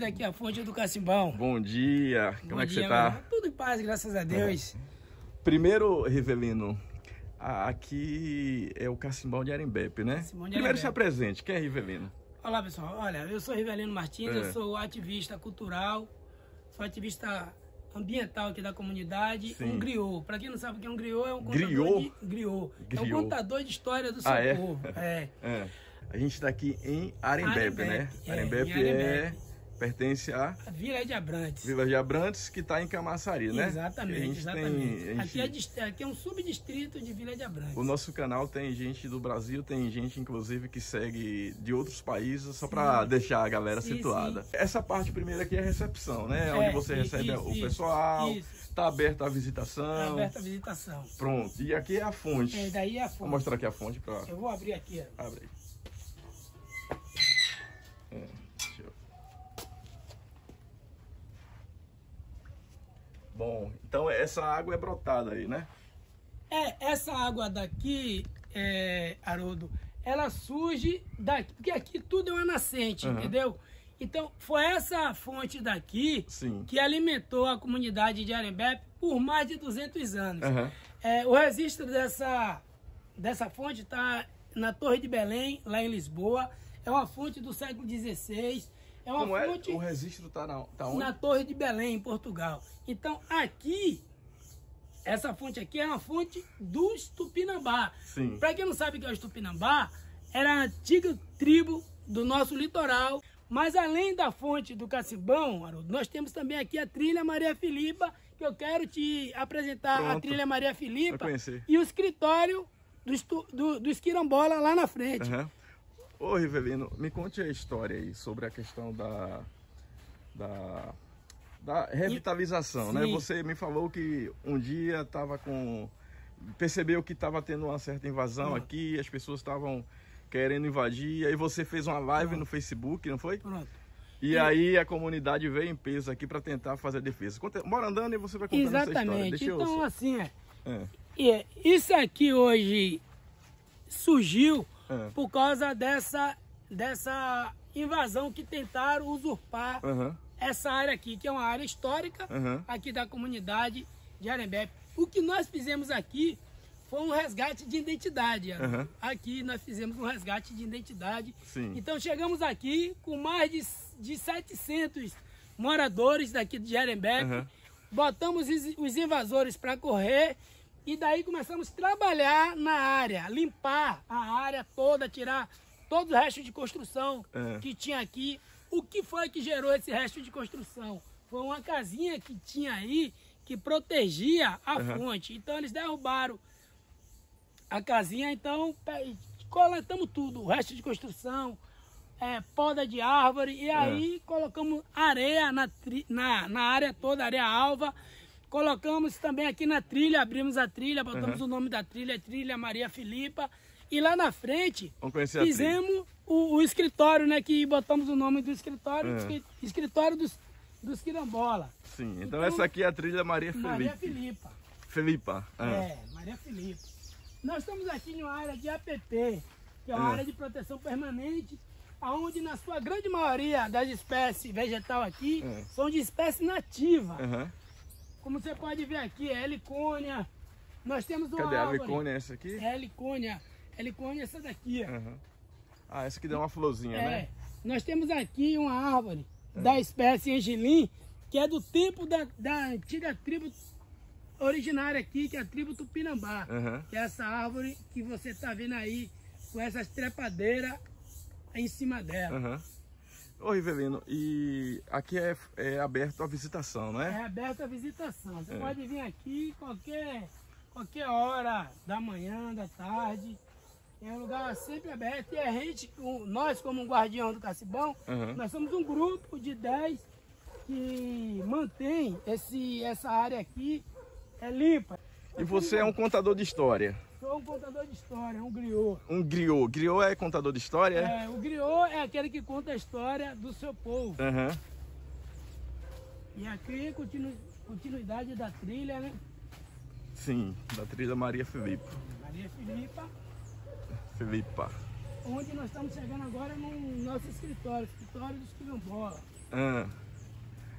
bem-vindo aqui à Fonte do Cacimbão. Bom dia, como é que você tá? Mano. Tudo em paz, graças a Deus. Primeiro, Rivelino, aqui é o Cacimbão de Arembepe, né? Primeiro se apresente, quem é Rivelino? Olá, pessoal, olha, eu sou Rivelino Martins, eu sou ativista cultural, sou ativista ambiental aqui da comunidade. Sim. Um griot, pra quem não sabe o que é um griot, é um griot. É um contador de história do seu povo. A gente está aqui em Arembepe, né? Arembepe pertence à Vila de Abrantes. Vila de Abrantes, que está em Camaçari, né? Exatamente, exatamente. Aqui é um subdistrito de Vila de Abrantes. O nosso canal tem gente do Brasil, tem gente, inclusive, que segue de outros países, só para deixar a galera situada. Essa parte primeira aqui é a recepção, né? Onde você recebe o pessoal. Está aberta a visitação. Está aberta a visitação. Pronto. E aqui é a fonte. Daí é a fonte. Vou mostrar aqui a fonte. Eu vou abrir aqui. Abre aí. Bom, então essa água é brotada aí, né? Essa água daqui, Haroldo, ela surge daqui, porque aqui tudo é uma nascente, entendeu? Então foi essa fonte daqui que alimentou a comunidade de Arembepe por mais de 200 anos. O registro dessa fonte está na Torre de Belém, lá em Lisboa. É uma fonte do século XVI. É uma fonte. O registro está na Torre de Belém, em Portugal. Então, aqui, essa fonte aqui é uma fonte dos Tupinambá. Para quem não sabe o que é os Tupinambá, era a antiga tribo do nosso litoral. Mas além da fonte do Cacimbão, Haroldo, nós temos também aqui a trilha Maria Felipa, que eu quero te apresentar. Pronto. A trilha Maria Felipa e o escritório do Esquirambola lá na frente. Ô Rivelino, me conte a história aí sobre a questão da revitalização, né? Você me falou que um dia estava percebeu que estava tendo uma certa invasão aqui, as pessoas estavam querendo invadir, aí você fez uma live no Facebook, não foi? E aí a comunidade veio em peso aqui para tentar fazer a defesa. Bora andando e você vai contando essa história. Deixa então eu... isso aqui hoje surgiu por causa dessa invasão que tentaram usurpar essa área aqui, que é uma área histórica aqui da comunidade de Arembepe. O que nós fizemos aqui foi um resgate de identidade. Aqui nós fizemos um resgate de identidade. Então chegamos aqui com mais de 700 moradores daqui de Arembepe. Botamos os invasores para correr. E daí começamos a trabalhar na área, limpar a área toda, tirar todo o resto de construção que tinha aqui. O que foi que gerou esse resto de construção? Foi uma casinha que tinha aí que protegia a fonte. Então eles derrubaram a casinha, então coletamos tudo, o resto de construção, poda de árvore. E aí colocamos areia na área toda, areia alva. Colocamos também aqui na trilha, abrimos a trilha, botamos o nome da trilha, Trilha Maria Filipa. E lá na frente, fizemos o escritório, né? Que botamos o nome do escritório, escritório dos Quirambola. Então essa aqui é a Trilha Maria Filipa. Maria Filipa. Maria Filipa. Nós estamos aqui em uma área de APP, que é uma área de proteção permanente, onde na sua grande maioria das espécies vegetais aqui são de espécie nativa. Como você pode ver aqui, é helicônia. Nós temos uma árvore. A helicônia é essa aqui? É helicônia. Helicônia é essa daqui. Essa que dá uma florzinha, né? Nós temos aqui uma árvore da espécie angelim, que é do tempo da antiga tribo originária aqui, que é a tribo Tupinambá. Que é essa árvore que você está vendo aí, com essas trepadeiras em cima dela. Ô Rivelino, e aqui é aberto a visitação, não é? É aberto a visitação. Você pode vir aqui qualquer hora da manhã, da tarde. É um lugar sempre aberto. E a gente, nós como guardião do Cacimbão, nós somos um grupo de 10 que mantém essa área aqui limpa. E você é um contador de história? Sou um contador de história, um griot. Um griot. Griot é contador de história? O griot é aquele que conta a história do seu povo. E aqui é continuidade da trilha, né? Da trilha Maria Felipa. Maria Felipa. Onde nós estamos chegando agora no nosso escritório dos Quilombolas.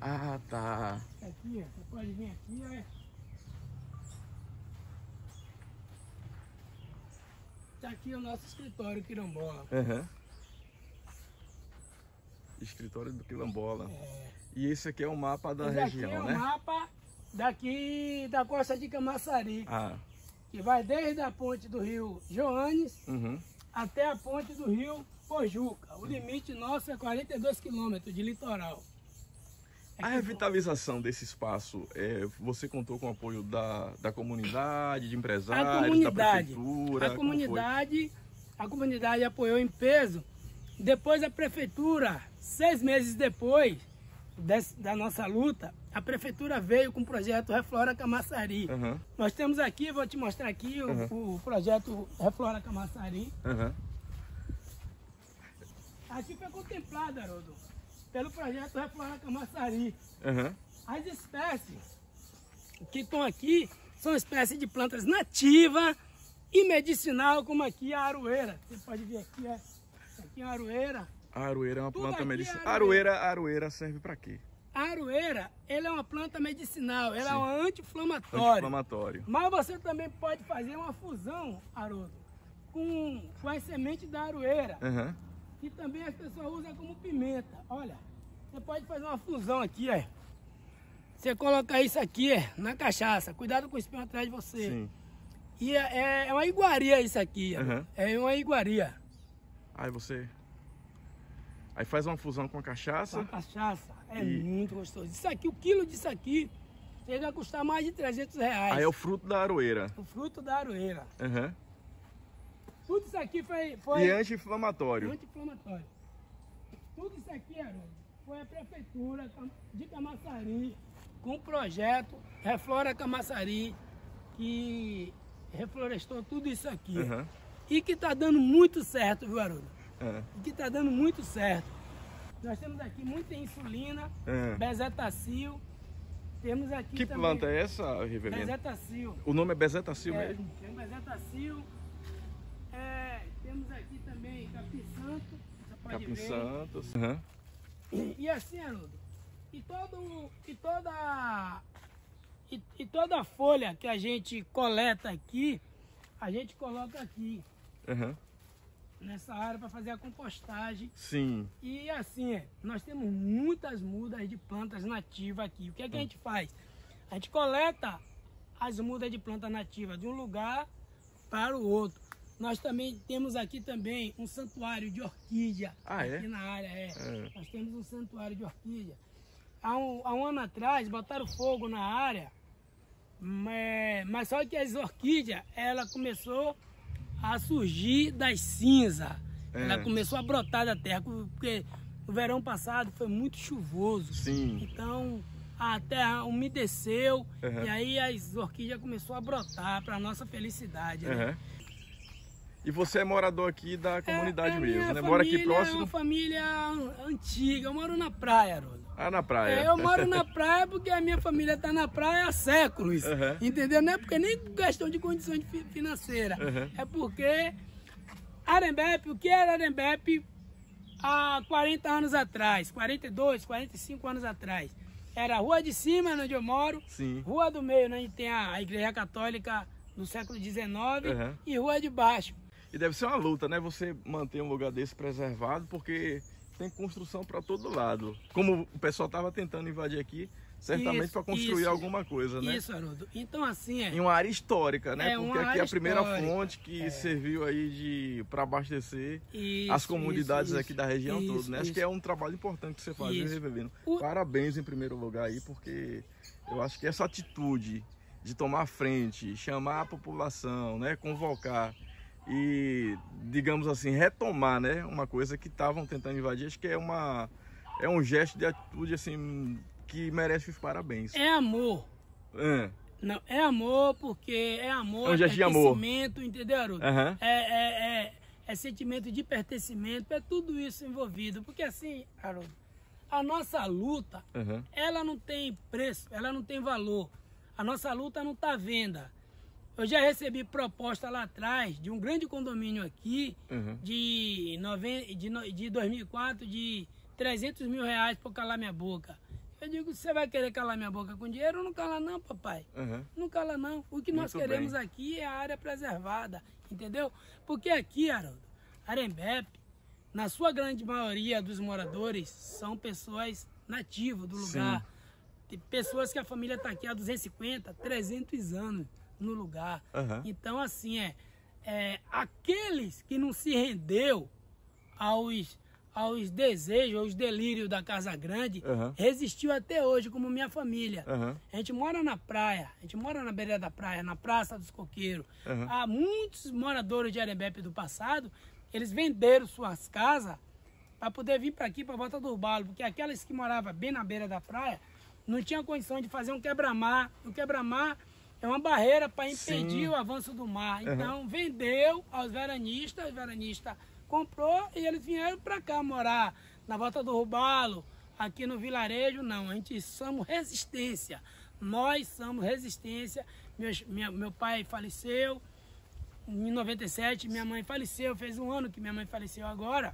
Ah, tá. Aqui, ó. Você pode vir aqui, ó. Tá aqui o nosso escritório Quilombola. Uhum. Escritório do Quilombola. É. E esse aqui é o mapa da região, né? É o mapa daqui da costa de Camaçari. Ah. Que vai desde a ponte do rio Joanes, uhum, até a ponte do rio Pojuca. O limite nosso é 42 quilômetros de litoral. A revitalização desse espaço, você contou com o apoio da comunidade, de empresários, da prefeitura? A comunidade apoiou em peso. Depois a prefeitura, 6 meses depois da nossa luta, a prefeitura veio com o projeto Reflora Camaçari. Uhum. Nós temos aqui, vou te mostrar aqui, uhum, o projeto Reflora Camaçari. Uhum. Aqui foi contemplado, Haroldo, pelo projeto Reflora Camaçari. Uhum. As espécies que estão aqui são espécies de plantas nativas e medicinal, como aqui a aroeira. Você pode ver aqui, aqui é a aroeira. A aroeira é uma planta medicinal. A aroeira serve para quê? A aroeira, ela é uma planta medicinal, ela, sim, é uma anti-inflamatória. Mas você também pode fazer uma fusão, Haroldo, com as sementes da aroeira. Uhum. E também as pessoas usam como pimenta. Olha, você pode fazer uma fusão aqui, ó. Você coloca isso aqui, na cachaça. Cuidado com o espinho atrás de você. Sim. E é uma iguaria isso aqui, uhum, é uma iguaria. Aí você... Aí faz uma fusão com a cachaça. Com a cachaça. É muito gostoso. Isso aqui, o quilo disso aqui, chega a custar mais de R$300. Aí é o fruto da aroeira. O fruto da aroeira. Uhum. Tudo isso aqui foi... E anti-inflamatório. Anti-inflamatório. Tudo isso aqui, Haroldo, foi a prefeitura de Camaçari, com o projeto Reflora Camaçari, que reflorestou tudo isso aqui. Uhum. E que está dando muito certo, viu, Haroldo? É. Que está dando muito certo. Nós temos aqui muita insulina, Benzetacil. Temos aqui que também... planta é essa, Rivelino? Benzetacil. O nome é Benzetacil mesmo? É Benzetacil. Temos aqui também capim-santo. Capim-santo. Uhum. E assim, Haroldo, toda folha que a gente coleta aqui, a gente coloca aqui. Uhum. Nessa área para fazer a compostagem. Sim. E assim, nós temos muitas mudas de plantas nativas aqui. O que é que a gente faz? A gente coleta as mudas de planta nativa de um lugar para o outro. Nós também temos aqui também um santuário de orquídea. Ah, é? Aqui na área, Nós temos um santuário de orquídea. Há um ano atrás, botaram fogo na área, mas só que as orquídeas, ela começou a surgir das cinzas. Ela começou a brotar da terra, porque o verão passado foi muito chuvoso. Sim. Então a terra umedeceu, uhum, e aí as orquídeas começaram a brotar, para nossa felicidade. Né? Uhum. E você é morador aqui da comunidade mesmo, né? Mora aqui próximo? É uma família antiga, eu moro na praia, Haroldo. Ah, na praia. Eu moro na praia porque a minha família está na praia há séculos, uhum, entendeu? Não é porque nem questão de condição financeira, uhum, é porque Arembepe, o que era Arembepe há 40 anos atrás, 42, 45 anos atrás, era a rua de cima onde eu moro, sim, rua do meio onde tem a igreja católica do século XIX, uhum, e rua de baixo. E deve ser uma luta, né? Você manter um lugar desse preservado, porque tem construção para todo lado. Como o pessoal estava tentando invadir aqui, certamente para construir alguma coisa, né? Isso, Haroldo. Então, assim... Em uma área histórica, né? Porque aqui é a primeira fonte que serviu aí para abastecer as comunidades aqui da região toda, né? Acho que é um trabalho importante que você faz, viu, Rivelino? Parabéns em primeiro lugar aí, porque eu acho que essa atitude de tomar frente, chamar a população, né? Convocar e, digamos assim, retomar, né, uma coisa que estavam tentando invadir, acho que é um gesto de atitude assim que merece os parabéns. É amor. Não, é amor, porque é amor, é um gesto de amor, entendeu, Haroldo? Uhum. É sentimento de pertencimento, é tudo isso envolvido, porque assim, Haroldo, a nossa luta, uhum, ela não tem preço, ela não tem valor, a nossa luta não está à venda. Eu já recebi proposta lá atrás de um grande condomínio aqui, uhum, de 2004, de 300 mil reais para calar minha boca. Eu digo, você vai querer calar minha boca com dinheiro ou não cala não, papai? Uhum. Não cala não. O que nós queremos aqui é a área preservada, entendeu? Porque aqui, Haroldo, Arembepe, na sua grande maioria dos moradores, são pessoas nativas do lugar. Sim. Tem pessoas que a família está aqui há 250, 300 anos no lugar. Uhum. Então, assim, aqueles que não se rendeu aos desejos, aos delírios da Casa Grande, uhum, resistiu até hoje, como minha família. Uhum. A gente mora na praia, a gente mora na beira da praia, na Praça dos Coqueiros. Uhum. Há muitos moradores de Arembepe do passado, eles venderam suas casas para poder vir para aqui, para a Volta do Balo, porque aquelas que moravam bem na beira da praia não tinham condição de fazer um quebra-mar. O quebra-mar é uma barreira para impedir, sim, o avanço do mar. Uhum. Então, vendeu aos veranistas, os veranistas comprou e eles vieram para cá morar, na Volta do Robalo, aqui no vilarejo. Não, a gente somos resistência, nós somos resistência. Meu pai faleceu em 97, minha mãe faleceu, fez um ano que minha mãe faleceu agora,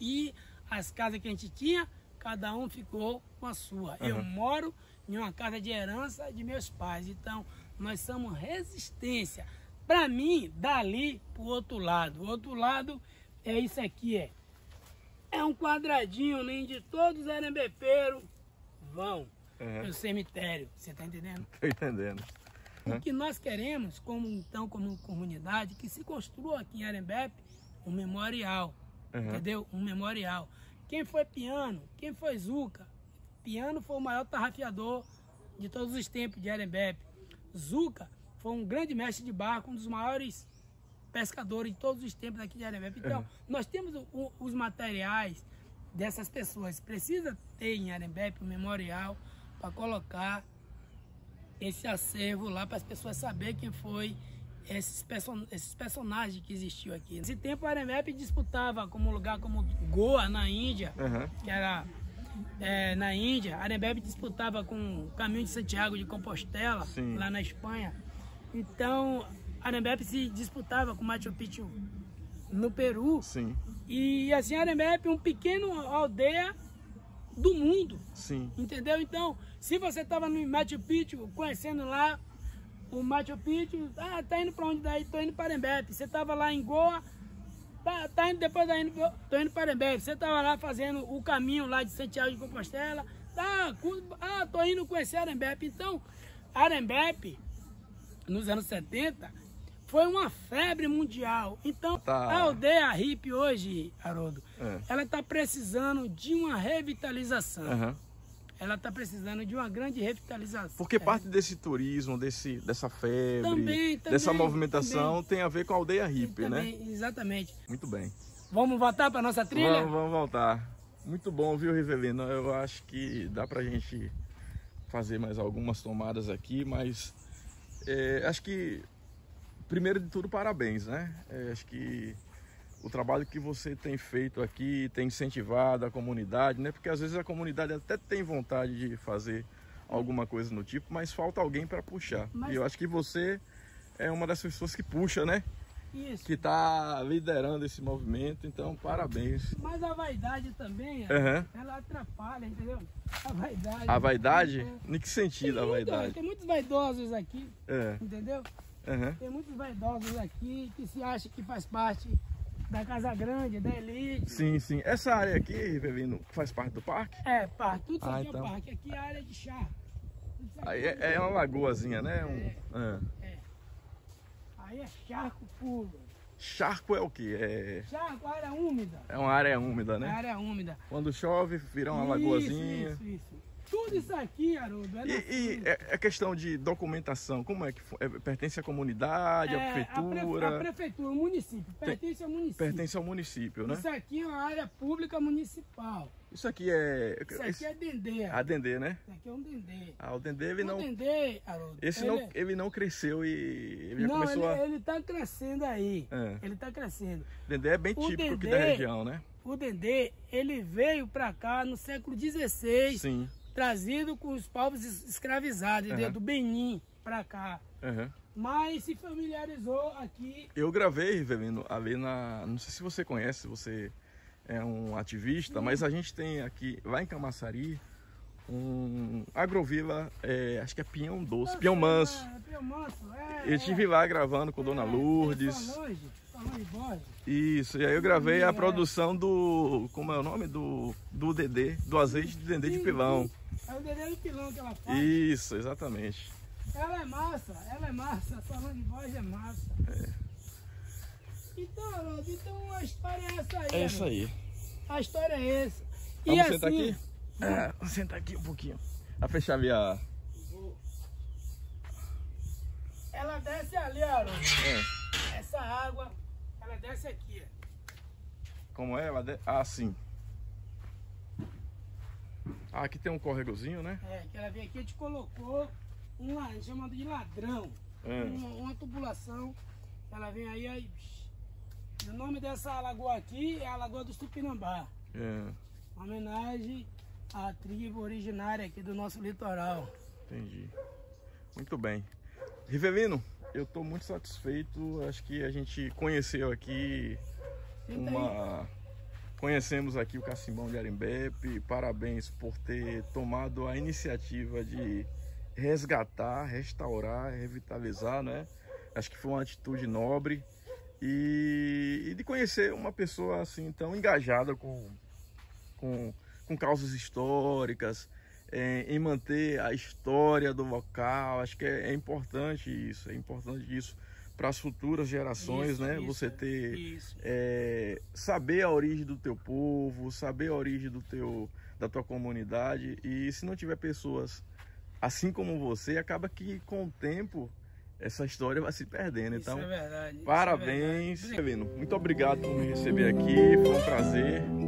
e as casas que a gente tinha, cada um ficou com a sua. Uhum. Eu moro em uma casa de herança de meus pais, então nós somos resistência. Para mim, dali pro outro lado. O outro lado é isso aqui, é um quadradinho onde todos os arembepeiros vão, uhum, pro cemitério. Você tá entendendo? Tô entendendo. Uhum. O que nós queremos, como comunidade, que se construa aqui em Arembepe um memorial, uhum, entendeu? Um memorial. Quem foi Piano, quem foi Zuca? Piano foi o maior tarrafiador de todos os tempos de Arembepe. Zuca foi um grande mestre de barco, um dos maiores pescadores de todos os tempos aqui de Arembepe. Então, uhum, nós temos os materiais dessas pessoas. Precisa ter em Arembepe um memorial para colocar esse acervo lá, para as pessoas saberem quem foi esses personagens que existiam aqui. Nesse tempo, Arembepe disputava como lugar como Goa, na Índia, uhum, que era... na Índia, Arembepe disputava com o caminho de Santiago de Compostela, sim, lá na Espanha. Então, Arembepe se disputava com Machu Picchu no Peru. Sim. E assim, Arembepe é um pequeno aldeia do mundo. Sim. Entendeu? Então, se você estava no Machu Picchu, conhecendo lá o Machu Picchu, ah, tá indo para onde daí? Tô indo para Arembepe. Você estava lá em Goa, tá indo, depois da indo, tô indo para Arembepe. Você estava lá fazendo o caminho lá de Santiago de Compostela, tô indo conhecer Arembepe. Então, Arembepe, nos anos 70, foi uma febre mundial. Então, a aldeia hippie hoje, Haroldo, ela está precisando de uma revitalização. Uhum. Ela está precisando de uma grande revitalização. Porque parte desse turismo, dessa febre, também, dessa movimentação, tem a ver com a aldeia hippie, também, né? Exatamente. Muito bem. Vamos voltar para nossa trilha? Vamos voltar. Muito bom, viu, Rivelino? Eu acho que dá para a gente fazer mais algumas tomadas aqui, mas... acho que, primeiro de tudo, parabéns, né? Acho que o trabalho que você tem feito aqui, tem incentivado a comunidade, né? Porque às vezes a comunidade até tem vontade de fazer alguma coisa no tipo, mas falta alguém para puxar. Mas... E eu acho que você é uma das pessoas que puxa, né? Isso. Que está liderando esse movimento, então parabéns. Mas a vaidade também, uhum, ela atrapalha, entendeu? A vaidade. A vaidade? Em que sentido a vaidade? Tem muitos vaidosos aqui, entendeu? Uhum. Tem muitos vaidosos aqui que se acha que faz parte da Casa Grande, da elite. Sim, sim. Essa área aqui, Rivelino, faz parte do parque? É, parque. Tudo isso aqui então... é parque. Aqui é a área de chá. Aí é uma lagoazinha, né? Aí é charco puro. Charco é o que? Charco, área úmida. É uma área úmida, né? É área úmida. Quando chove, vira uma lagoazinha. Isso. Tudo isso aqui, Haroldo. E a questão de documentação, como é que pertence à comunidade, à prefeitura? A prefeitura, o município. Pertence ao município. Pertence ao município, né? Isso aqui é uma área pública municipal. Isso aqui é Dendê. A Dendê, né? Isso aqui é um Dendê. Ah, o Dendê, ele não... O Dendê, Haroldo... Ele não cresceu e... Ele tá crescendo aí. Ele tá crescendo. O Dendê é bem típico aqui da região, né? O Dendê, ele veio pra cá no século XVI. Sim. Trazido com os povos escravizados, uhum, do Benin para cá. Uhum. Mas se familiarizou aqui. Eu gravei, Rivelino, ali na... Não sei se você conhece, você é um ativista, mas a gente tem aqui, lá em Camaçari, um agrovila, acho que é Pinhão Doce, Pinhão Manso. Eu estive lá gravando com Dona Lourdes. Isso, e aí eu gravei a produção do, como é o nome? Do Dendê, do azeite de Dendê de pilão. É o Dendê de pilão que ela faz. Isso, exatamente. Ela é massa, falando de voz é massa. É. Então a história é essa aí. É essa aí. A história é essa. Vamos assim, sentar aqui? É, vamos sentar aqui um pouquinho. Pra fechar ali a... Ela desce ali, ó. É. Essa água, ela desce aqui. Como é? Ela desce... Ah, sim. Ah, aqui tem um corregozinho, né? É, que ela veio aqui e te colocou um chamado de ladrão. É. Uma tubulação. Ela vem aí... O nome dessa lagoa aqui é a Lagoa do Tupinambá. É. Uma homenagem à tribo originária aqui do nosso litoral. Entendi. Muito bem. Rivelino, eu estou muito satisfeito. Acho que a gente conheceu aqui Conhecemos aqui o Cacimbão de Arembepe. Parabéns por ter tomado a iniciativa de resgatar, restaurar, revitalizar, né? Acho que foi uma atitude nobre. E de conhecer uma pessoa assim tão engajada com causas históricas, em manter a história do local. Acho que é importante isso, para as futuras gerações, isso, né? Isso, você ter saber a origem do teu povo, saber a origem do da tua comunidade. E se não tiver pessoas assim como você, acaba que com o tempo essa história vai se perdendo, então, isso é verdade, parabéns. Muito obrigado por me receber aqui, foi um prazer.